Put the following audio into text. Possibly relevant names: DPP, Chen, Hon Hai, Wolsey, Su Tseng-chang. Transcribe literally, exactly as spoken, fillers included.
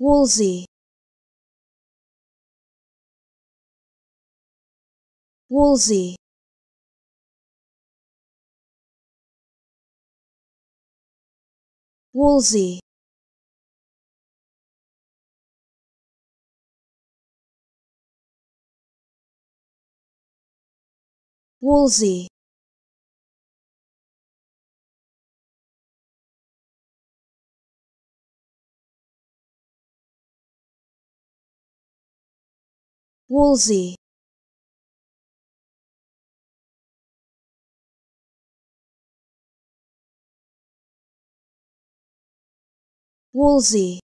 Wolsey, Wolsey, Wolsey, Wolsey, Wolsey, Wolsey.